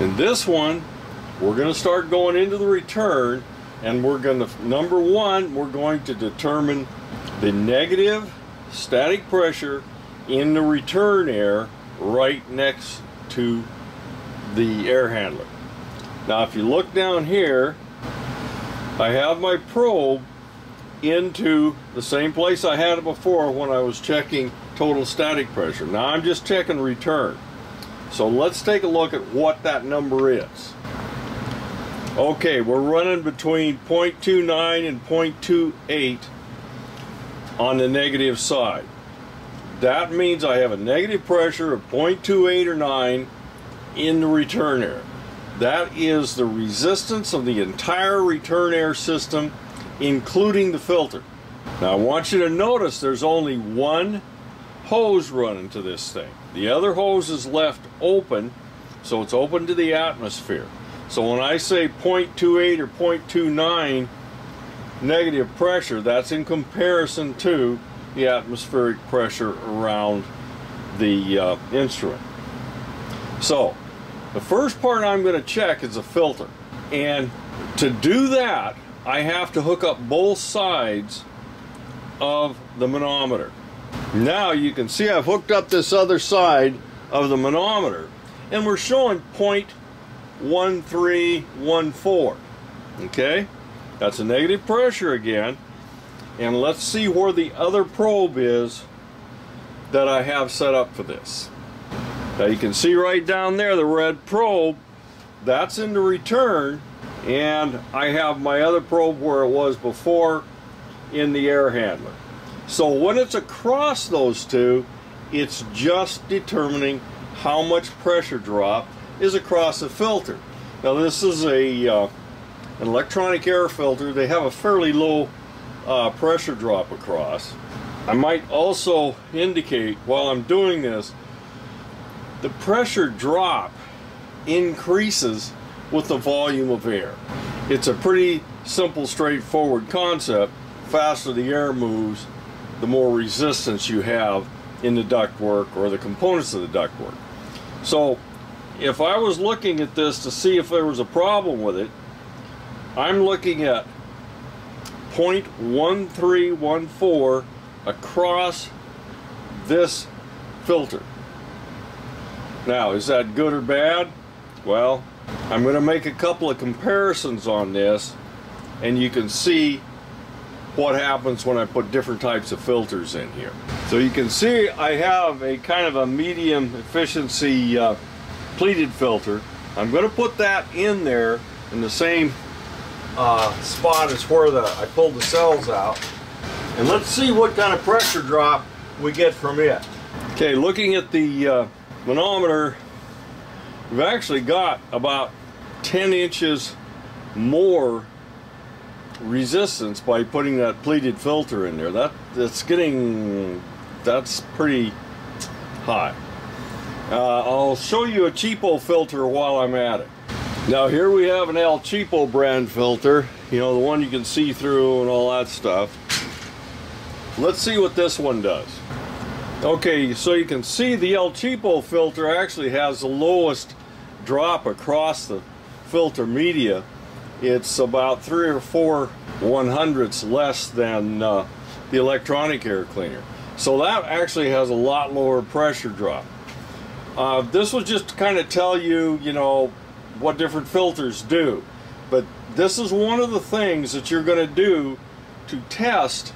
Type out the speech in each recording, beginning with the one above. In this one, we're going to start going into the return, and we're going to, number one, we're going to determine the negative static pressure in the return air right next to the air handler. Now if you look down here, I have my probe into the same place I had it before when I was checking total static pressure. Now I'm just checking return. So let's take a look at what that number is. Okay, we're running between 0.29 and 0.28 on the negative side. That means I have a negative pressure of 0.28 or 9 in the return air. That is the resistance of the entire return air system, including the filter. Now I want you to notice there's only one hose running to this thing. The other hose is left open, so it's open to the atmosphere. So when I say 0.28 or 0.29 negative pressure, that's in comparison to the atmospheric pressure around the instrument. So the first part I'm going to check is a filter, and to do that I have to hook up both sides of the manometer. Now you can see I've hooked up this other side of the manometer, and we're showing 0.1314. okay, that's a negative pressure again. And let's see where the other probe is that I have set up for this. Now you can see right down there the red probe, that's in the return, and I have my other probe where it was before in the air handler. So when it's across those two, it's just determining how much pressure drop is across the filter. Now this is an electronic air filter. They have a fairly low pressure drop across. I might also indicate while I'm doing this, the pressure drop increases with the volume of air. It's a pretty simple, straightforward concept. The faster the air moves, the more resistance you have in the ductwork or the components of the ductwork. So if I was looking at this to see if there was a problem with it, I'm looking at 0.1314 across this filter. Now, is that good or bad? Well, I'm going to make a couple of comparisons on this, and you can see what happens when I put different types of filters in here. So you can see I have a kind of a medium efficiency pleated filter. I'm going to put that in there in the same spot is where I pulled the cells out, and let's see what kind of pressure drop we get from it. Okay, looking at the manometer, we've actually got about 10 inches more resistance by putting that pleated filter in there. That's pretty high. I'll show you a cheapo filter while I'm at it. Now here we have an El Cheapo brand filter, you know, the one you can see through and all that stuff. Let's see what this one does. Okay, so you can see the El Cheapo filter actually has the lowest drop across the filter media. It's about 3 or 4 1/100ths less than the electronic air cleaner. So that actually has a lot lower pressure drop. This was just to kind of tell you, you know, what different filters do, but this is one of the things that you're going to do to test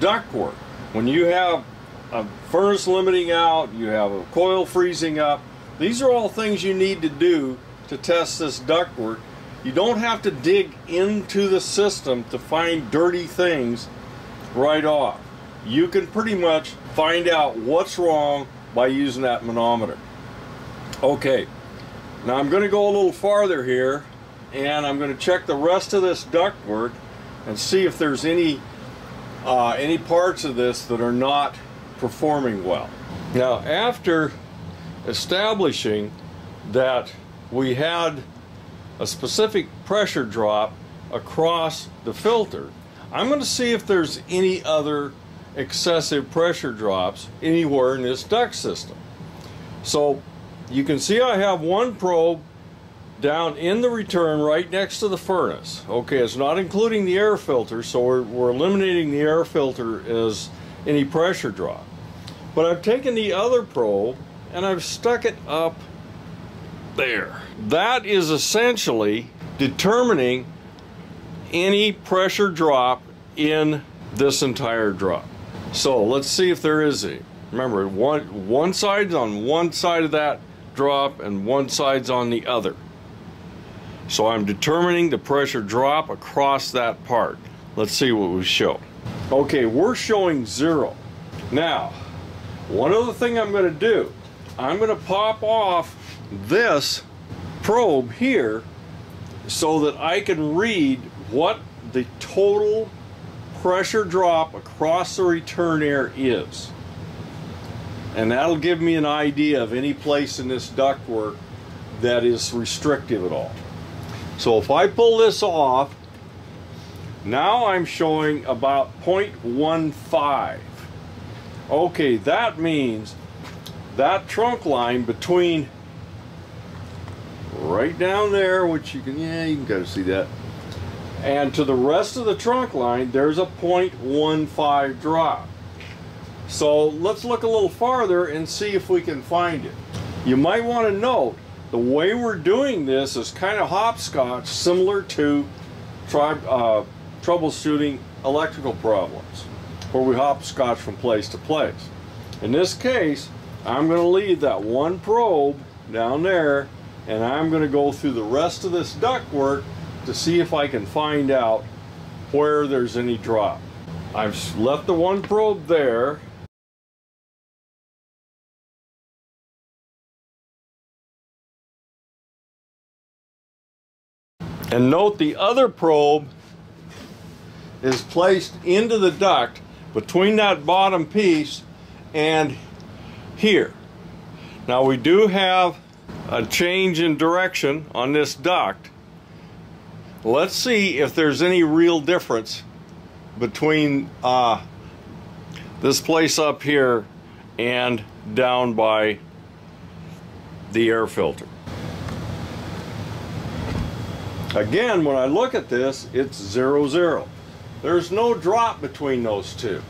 ductwork. When you have a furnace limiting out, you have a coil freezing up, these are all things you need to do to test this ductwork. You don't have to dig into the system to find dirty things right off. You can pretty much find out what's wrong by using that manometer. Okay, now I'm going to go a little farther here, and I'm going to check the rest of this ductwork and see if there's any parts of this that are not performing well. Now after establishing that we had a specific pressure drop across the filter, I'm going to see if there's any other excessive pressure drops anywhere in this duct system. So You can see I have one probe down in the return right next to the furnace. Okay, it's not including the air filter, so we're eliminating the air filter as any pressure drop. But I've taken the other probe and I've stuck it up there. That is essentially determining any pressure drop in this entire drop. So let's see if there is any. Remember, one side's on one side of that drop and one side's on the other. So I'm determining the pressure drop across that part. Let's see what we show. Okay, we're showing zero. Now, one other thing I'm going to do, I'm going to pop off this probe here so that I can read what the total pressure drop across the return air is. And that'll give me an idea of any place in this ductwork that is restrictive at all. So if I pull this off, now I'm showing about 0.15. Okay, that means that trunk line between right down there, which you can, yeah, you can kind of see that, and to the rest of the trunk line, there's a 0.15 drop. So let's look a little farther and see if we can find it. You might want to note the way we're doing this is kind of hopscotch, similar to troubleshooting electrical problems, where we hopscotch from place to place. In this case, I'm going to leave that one probe down there, and I'm going to go through the rest of this ductwork to see if I can find out where there's any drop. I've left the one probe there. And note the other probe is placed into the duct between that bottom piece and here. Now we do have a change in direction on this duct. Let's see if there's any real difference between this place up here and down by the air filter. Again, when I look at this, it's 0, 0. There's no drop between those two.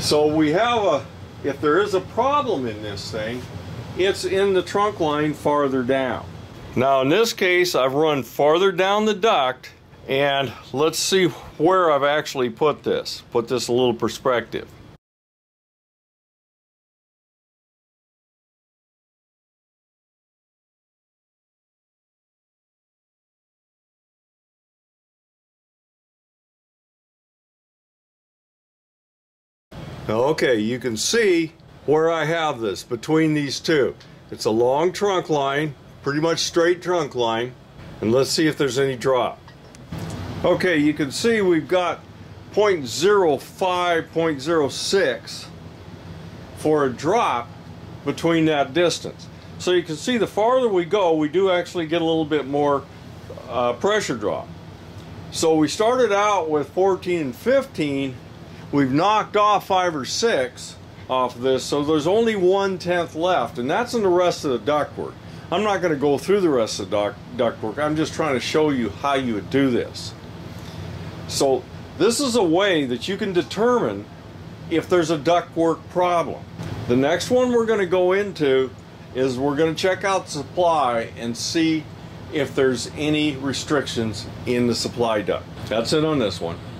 So we have if there is a problem in this thing, it's in the trunk line farther down. Now in this case, I've run farther down the duct, and let's see where I've actually put this. Put this a little perspective. Okay, you can see where I have this between these two. It's a long trunk line, pretty much straight trunk line, and let's see if there's any drop. Okay, you can see we've got 0.05, 0.06 for a drop between that distance. So you can see the farther we go, we do actually get a little bit more pressure drop. So we started out with 14 and 15. We've knocked off 5 or 6 off of this, so there's only 1/10 left, and that's in the rest of the ductwork. I'm not going to go through the rest of the ductwork. I'm just trying to show you how you would do this. So this is a way that you can determine if there's a ductwork problem. The next one we're going to go into is we're going to check out supply and see if there's any restrictions in the supply duct. That's it on this one.